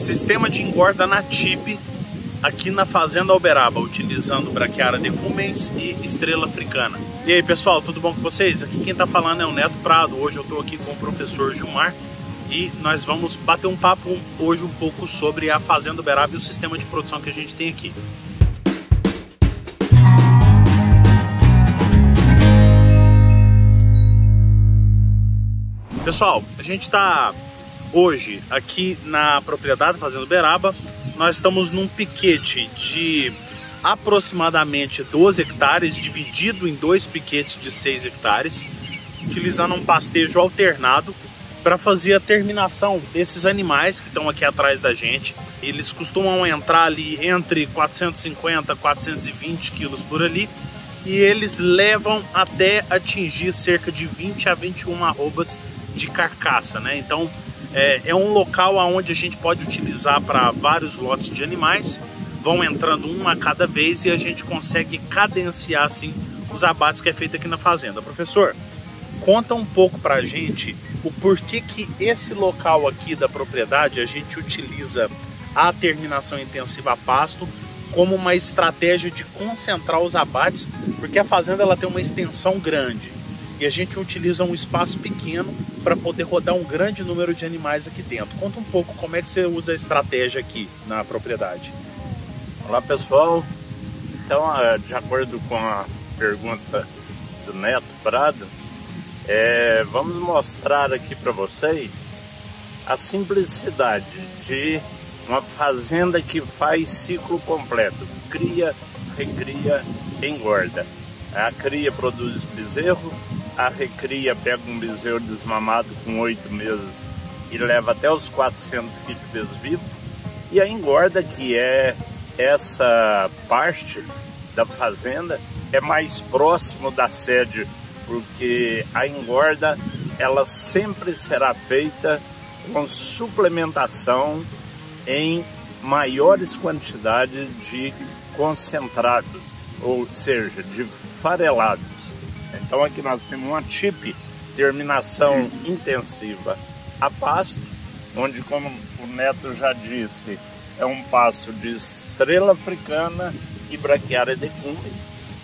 Sistema de engorda na TIP aqui na Fazenda Uberaba, utilizando brachiaria decumbens e estrela africana. E aí pessoal, tudo bom com vocês? Aqui quem está falando é o Neto Prado. Hoje eu estou aqui com o professor Gilmar e nós vamos bater um papo hoje um pouco sobre a Fazenda Uberaba e o sistema de produção que a gente tem aqui. Pessoal, a gente está hoje aqui na propriedade Fazenda Uberaba. Nós estamos num piquete de aproximadamente 12 hectares, dividido em dois piquetes de 6 hectares, utilizando um pastejo alternado para fazer a terminação desses animais que estão aqui atrás da gente. Eles costumam entrar ali entre 450 e 420 quilos por ali, e eles levam até atingir cerca de 20 a 21 arrobas de carcaça, né? Então é um local onde a gente pode utilizar para vários lotes de animais, vão entrando uma a cada vez e a gente consegue cadenciar assim os abates que é feito aqui na fazenda. Professor, conta um pouco para a gente o porquê que esse local aqui da propriedade a gente utiliza a terminação intensiva a pasto como uma estratégia de concentrar os abates, porque a fazenda ela tem uma extensão grande e a gente utiliza um espaço pequeno para poder rodar um grande número de animais aqui dentro. Conta um pouco como é que você usa a estratégia aqui na propriedade. Olá pessoal, então de acordo com a pergunta do Neto Prado, vamos mostrar aqui para vocês a simplicidade de uma fazenda que faz ciclo completo, cria, recria, engorda. A cria produz bezerro, a recria pega um bezerro desmamado com 8 meses e leva até os 400 quilos de peso vivo, e a engorda, que é essa parte da fazenda, é mais próximo da sede, porque a engorda ela sempre será feita com suplementação em maiores quantidades de concentrados, ou seja, de farelados. Então aqui nós temos uma TIP, terminação intensiva a pasto, onde, como o Neto já disse, é um pasto de estrela africana e brachiaria decumbens.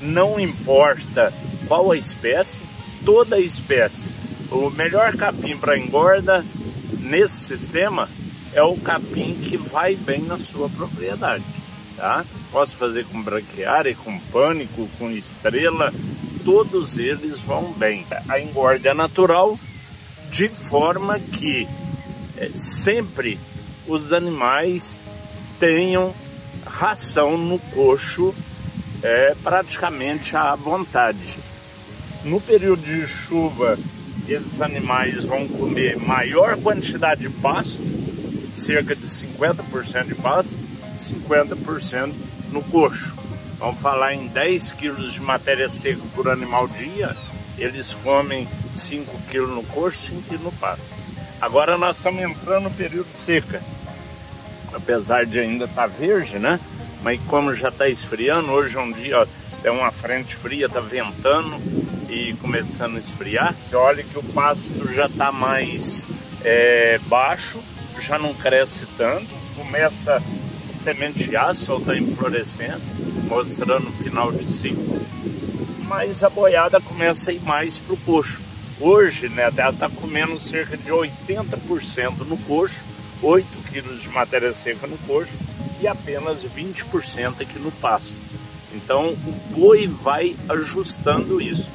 Não importa qual a espécie, toda a espécie. O melhor capim para engorda nesse sistema é o capim que vai bem na sua propriedade, tá? Posso fazer com brachiária, com pânico, com estrela, todos eles vão bem. A engorda é natural, de forma que sempre os animais tenham ração no coxo praticamente à vontade. No período de chuva, esses animais vão comer maior quantidade de pasto, cerca de 50% de pasto, 50% no coxo. Vamos falar em 10 quilos de matéria seca por animal dia, eles comem 5 quilos no coxo, 5 quilos no pasto. Agora nós estamos entrando no período seca, apesar de ainda estar verde, né? Mas como já está esfriando, hoje é um dia, ó, tem uma frente fria, está ventando e começando a esfriar. Olha que o pasto já está mais baixo, já não cresce tanto, começa a sementear, soltar inflorescência, mostrando o final de ciclo, mas a boiada começa a ir mais para o coxo. Hoje, né, ela está comendo cerca de 80% no coxo, 8 quilos de matéria seca no coxo e apenas 20% aqui no pasto. Então o boi vai ajustando isso.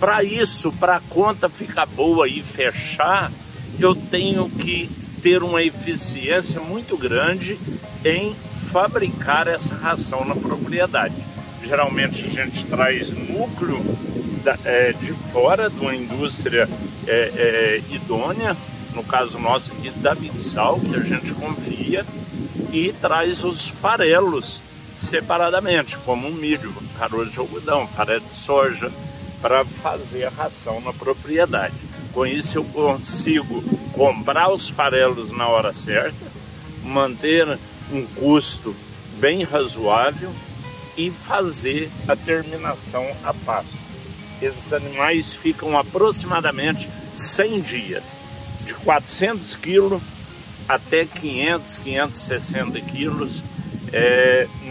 Para isso, para a conta ficar boa e fechar, eu tenho que ter uma eficiência muito grande em fabricar essa ração na propriedade. Geralmente a gente traz núcleo de fora, de uma indústria idônea, no caso nosso aqui da BigSal, que a gente confia, e traz os farelos separadamente, como o milho, caroço de algodão, farelo de soja, para fazer a ração na propriedade. Com isso eu consigo comprar os farelos na hora certa, manter um custo bem razoável e fazer a terminação a pasto. Esses animais ficam aproximadamente 100 dias, de 400 quilos até 500, 560 quilos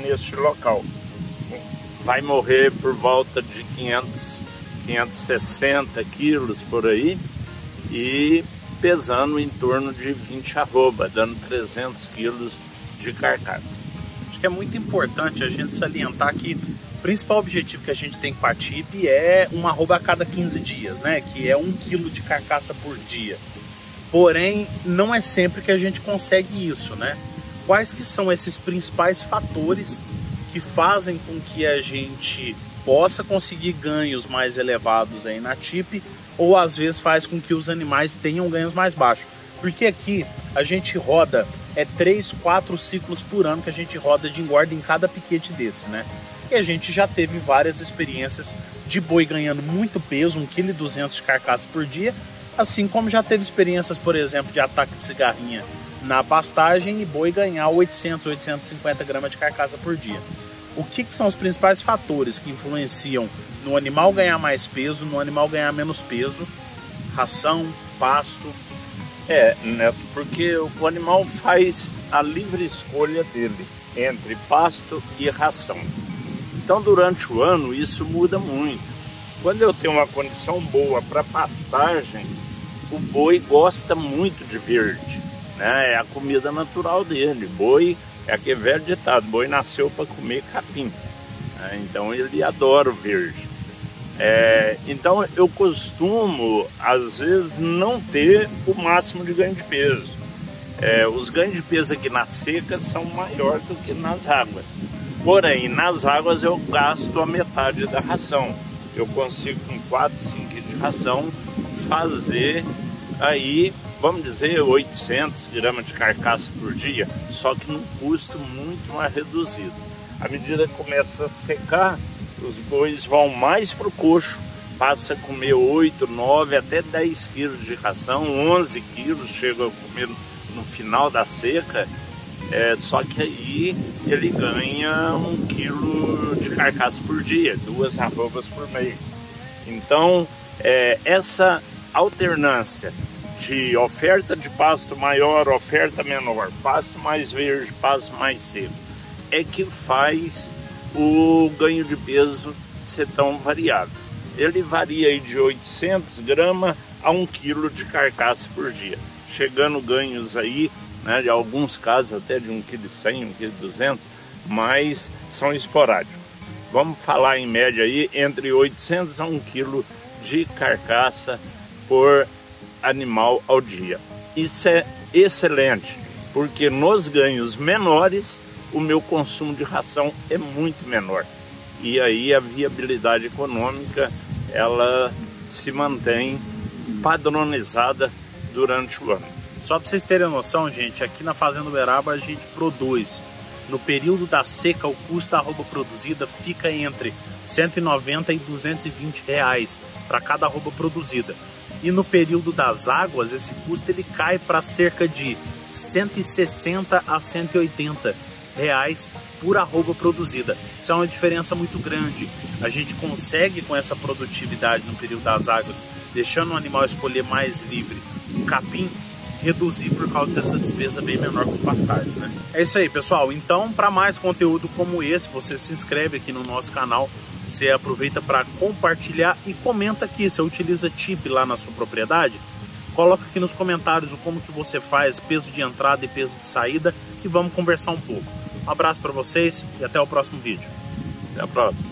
neste local. Vai morrer por volta de 500, 560 quilos por aí e pesando em torno de 20 arroba, dando 300 quilos de carcaça. Acho que é muito importante a gente salientar que o principal objetivo que a gente tem com a TIP é uma arroba a cada 15 dias, né? Que é 1 quilo de carcaça por dia. Porém, não é sempre que a gente consegue isso, né? Quais que são esses principais fatores que fazem com que a gente possa conseguir ganhos mais elevados aí na TIP, ou às vezes faz com que os animais tenham ganhos mais baixos? Porque aqui a gente roda 3, 4 ciclos por ano que a gente roda de engorda em cada piquete desse, né? E a gente já teve várias experiências de boi ganhando muito peso, 1,2 kg de carcaça por dia, assim como já teve experiências, por exemplo, de ataque de cigarrinha na pastagem e boi ganhar 800, 850 gramas de carcaça por dia. O que são os principais fatores que influenciam no animal ganhar mais peso, no animal ganhar menos peso? Ração, pasto? Né? Porque o animal faz a livre escolha dele entre pasto e ração. Então, durante o ano, isso muda muito. Quando eu tenho uma condição boa para pastagem, o boi gosta muito de verde, né? É a comida natural dele. Boi é aquele velho ditado, boi nasceu para comer capim, né? Então, ele adora o verde. Então, eu costumo, às vezes, não ter o máximo de ganho de peso. Os ganhos de peso aqui na seca são maiores do que nas águas. Porém, nas águas eu gasto a metade da ração. Eu consigo com 4, 5 quilos de ração fazer aí, vamos dizer, 800 gramas de carcaça por dia, só que num custo muito mais reduzido. À medida que começa a secar, os bois vão mais para o coxo, passa a comer 8, 9, até 10 quilos de ração, 11 quilos chega a comer no final da seca. Só que aí ele ganha 1 quilo de carcaça por dia, 2 arrobas por mês. Então, essa alternância de oferta de pasto maior, oferta menor, pasto mais verde, pasto mais seco, é que faz o ganho de peso ser tão variado. Ele varia aí de 800 gramas a 1 quilo de carcaça por dia, chegando ganhos aí, né, de alguns casos até de 1,1 kg, 1,2 kg, mas são esporádicos. Vamos falar em média aí entre 800 a 1 kg de carcaça por animal ao dia. Isso é excelente, porque nos ganhos menores o meu consumo de ração é muito menor. E aí a viabilidade econômica ela se mantém padronizada durante o ano. Só para vocês terem noção, gente, aqui na Fazenda Uberaba a gente produz. No período da seca, o custo da arroba produzida fica entre 190 e 220 reais para cada arroba produzida. E no período das águas, esse custo ele cai para cerca de 160 a 180 reais por arroba produzida. Isso é uma diferença muito grande. A gente consegue, com essa produtividade no período das águas, deixando o animal escolher mais livre o capim, reduzir por causa dessa despesa bem menor com pastagem, né? É isso aí, pessoal. Então, para mais conteúdo como esse, você se inscreve aqui no nosso canal, você aproveita para compartilhar e comenta aqui. Você utiliza TIP lá na sua propriedade? Coloca aqui nos comentários o como que você faz, peso de entrada e peso de saída, e vamos conversar um pouco. Um abraço para vocês e até o próximo vídeo. Até a próxima.